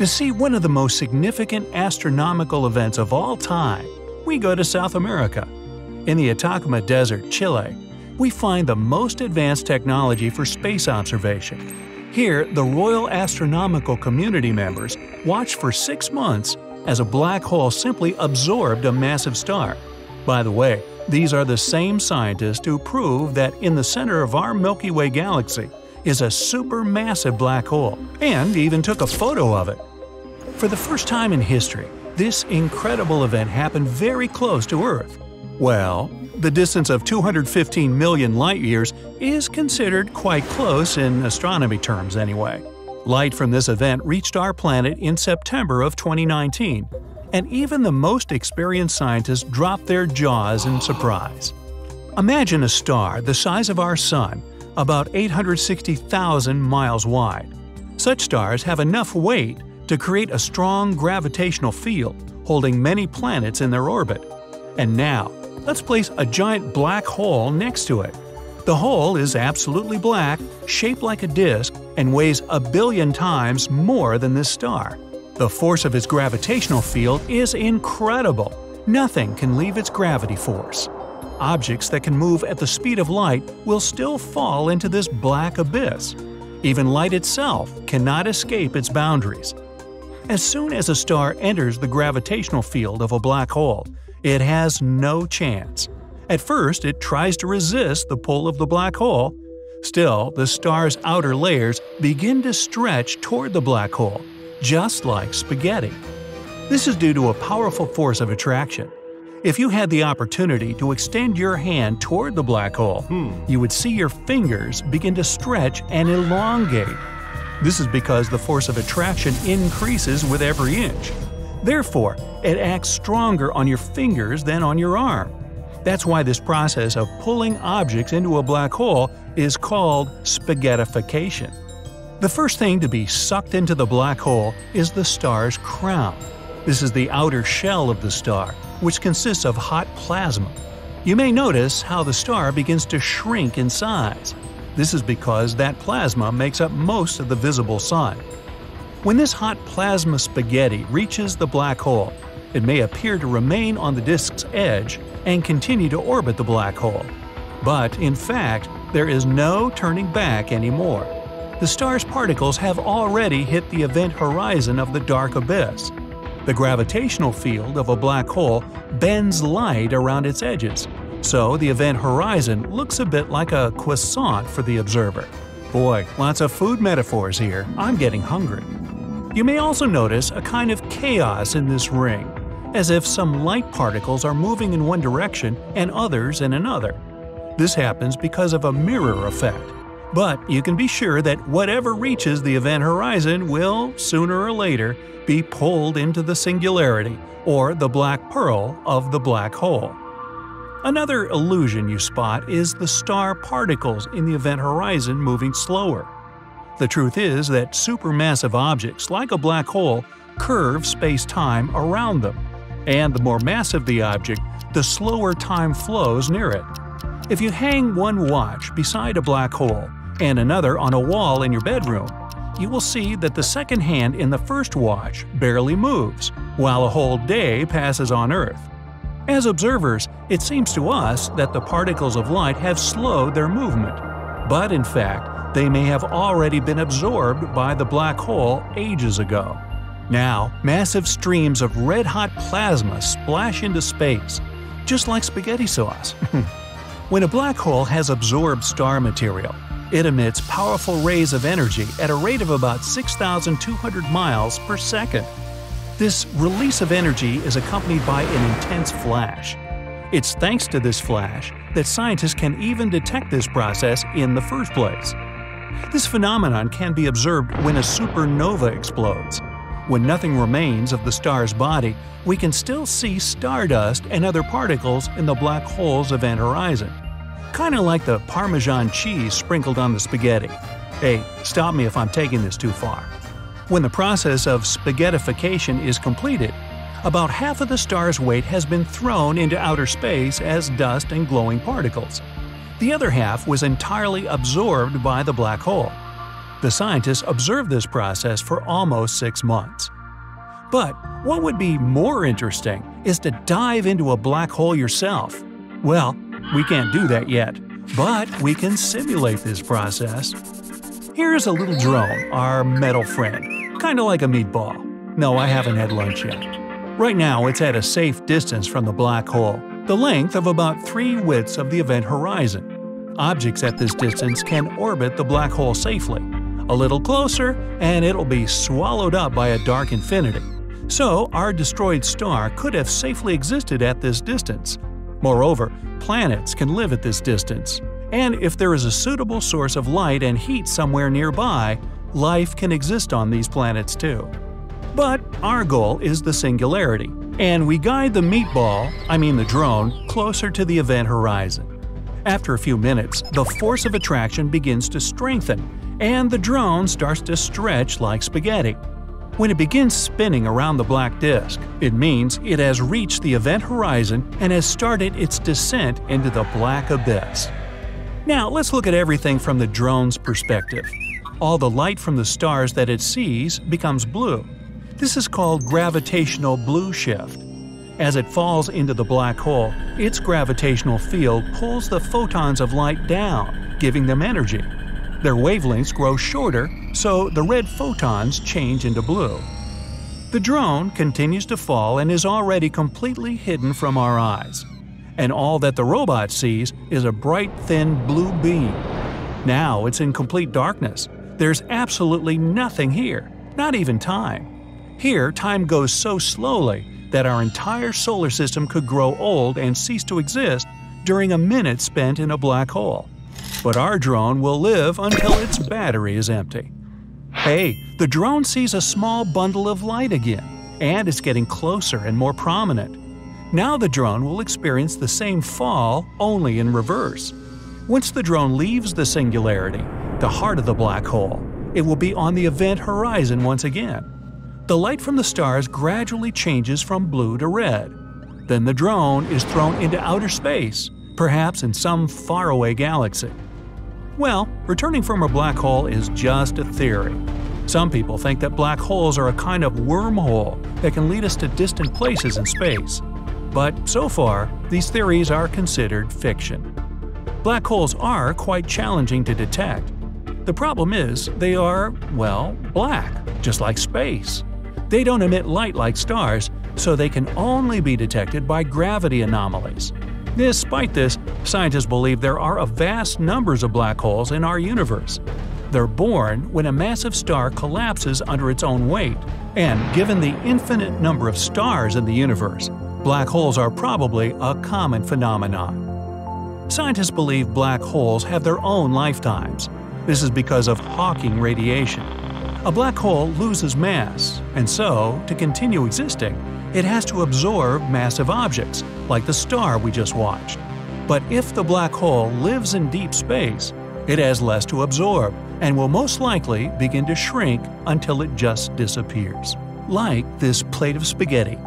To see one of the most significant astronomical events of all time, we go to South America. In the Atacama Desert, Chile, we find the most advanced technology for space observation. Here, the Royal Astronomical Community members watched for 6 months as a black hole simply absorbed a massive star. By the way, these are the same scientists who prove that in the center of our Milky Way galaxy is a supermassive black hole, and even took a photo of it. For the first time in history, this incredible event happened very close to Earth. Well, the distance of 215 million light-years is considered quite close in astronomy terms anyway. Light from this event reached our planet in September of 2019, and even the most experienced scientists dropped their jaws in surprise. Imagine a star the size of our Sun, about 860,000 miles wide. Such stars have enough weight to create a strong gravitational field, holding many planets in their orbit. And now, let's place a giant black hole next to it. The hole is absolutely black, shaped like a disk, and weighs 1 billion times more than this star. The force of its gravitational field is incredible. Nothing can leave its gravity force. Objects that can move at the speed of light will still fall into this black abyss. Even light itself cannot escape its boundaries. As soon as a star enters the gravitational field of a black hole, it has no chance. At first, it tries to resist the pull of the black hole. Still, the star's outer layers begin to stretch toward the black hole, just like spaghetti. This is due to a powerful force of attraction. If you had the opportunity to extend your hand toward the black hole, you would see your fingers begin to stretch and elongate. This is because the force of attraction increases with every inch. Therefore, it acts stronger on your fingers than on your arm. That's why this process of pulling objects into a black hole is called spaghettification. The first thing to be sucked into the black hole is the star's crown. This is the outer shell of the star, which consists of hot plasma. You may notice how the star begins to shrink in size. This is because that plasma makes up most of the visible sun. When this hot plasma spaghetti reaches the black hole, it may appear to remain on the disk's edge and continue to orbit the black hole. But, in fact, there is no turning back anymore. The star's particles have already hit the event horizon of the dark abyss. The gravitational field of a black hole bends light around its edges, so the event horizon looks a bit like a croissant for the observer. Boy, lots of food metaphors here. I'm getting hungry. You may also notice a kind of chaos in this ring, as if some light particles are moving in one direction and others in another. This happens because of a mirror effect, but you can be sure that whatever reaches the event horizon will, sooner or later, be pulled into the singularity, or the black pearl of the black hole. Another illusion you spot is the star particles in the event horizon moving slower. The truth is that supermassive objects, like a black hole, curve space-time around them. And the more massive the object, the slower time flows near it. If you hang one watch beside a black hole and another on a wall in your bedroom, you will see that the second hand in the first watch barely moves, while a whole day passes on Earth. As observers, it seems to us that the particles of light have slowed their movement. But in fact, they may have already been absorbed by the black hole ages ago. Now, massive streams of red-hot plasma splash into space, just like spaghetti sauce. When a black hole has absorbed star material, it emits powerful rays of energy at a rate of about 6,200 miles per second. This release of energy is accompanied by an intense flash. It's thanks to this flash that scientists can even detect this process in the first place. This phenomenon can be observed when a supernova explodes. When nothing remains of the star's body, we can still see stardust and other particles in the black hole's event horizon. Kinda like the Parmesan cheese sprinkled on the spaghetti. Hey, stop me if I'm taking this too far. When the process of spaghettification is completed, about half of the star's weight has been thrown into outer space as dust and glowing particles. The other half was entirely absorbed by the black hole. The scientists observed this process for almost 6 months. But what would be more interesting is to dive into a black hole yourself. Well, we can't do that yet, but we can simulate this process. Here's a little drone, our metal friend, kind of like a meatball. No, I haven't had lunch yet. Right now, it's at a safe distance from the black hole, the length of about 3 widths of the event horizon. Objects at this distance can orbit the black hole safely. A little closer, and it'll be swallowed up by a dark infinity. So, our destroyed star could have safely existed at this distance. Moreover, planets can live at this distance. And if there is a suitable source of light and heat somewhere nearby, life can exist on these planets too. But our goal is the singularity, and we guide the meatball, I mean the drone, closer to the event horizon. After a few minutes, the force of attraction begins to strengthen, and the drone starts to stretch like spaghetti. When it begins spinning around the black disk, it means it has reached the event horizon and has started its descent into the black abyss. Now let's look at everything from the drone's perspective. All the light from the stars that it sees becomes blue. This is called gravitational blue shift. As it falls into the black hole, its gravitational field pulls the photons of light down, giving them energy. Their wavelengths grow shorter, so the red photons change into blue. The drone continues to fall and is already completely hidden from our eyes. And all that the robot sees is a bright, thin blue beam. Now it's in complete darkness. There's absolutely nothing here, not even time. Here, time goes so slowly that our entire solar system could grow old and cease to exist during a minute spent in a black hole. But our drone will live until its battery is empty. Hey, the drone sees a small bundle of light again, and it's getting closer and more prominent. Now the drone will experience the same fall, only in reverse. Once the drone leaves the singularity, the heart of the black hole, it will be on the event horizon once again. The light from the stars gradually changes from blue to red. Then the drone is thrown into outer space, perhaps in some faraway galaxy. Well, returning from a black hole is just a theory. Some people think that black holes are a kind of wormhole that can lead us to distant places in space. But so far, these theories are considered fiction. Black holes are quite challenging to detect. The problem is they are, well, black, just like space. They don't emit light like stars, so they can only be detected by gravity anomalies. Despite this, scientists believe there are a vast numbers of black holes in our universe. They're born when a massive star collapses under its own weight, and given the infinite number of stars in the universe, black holes are probably a common phenomenon. Scientists believe black holes have their own lifetimes. This is because of Hawking radiation. A black hole loses mass, and so, to continue existing, it has to absorb massive objects, like the star we just watched. But if the black hole lives in deep space, it has less to absorb and will most likely begin to shrink until it just disappears. Like this plate of spaghetti.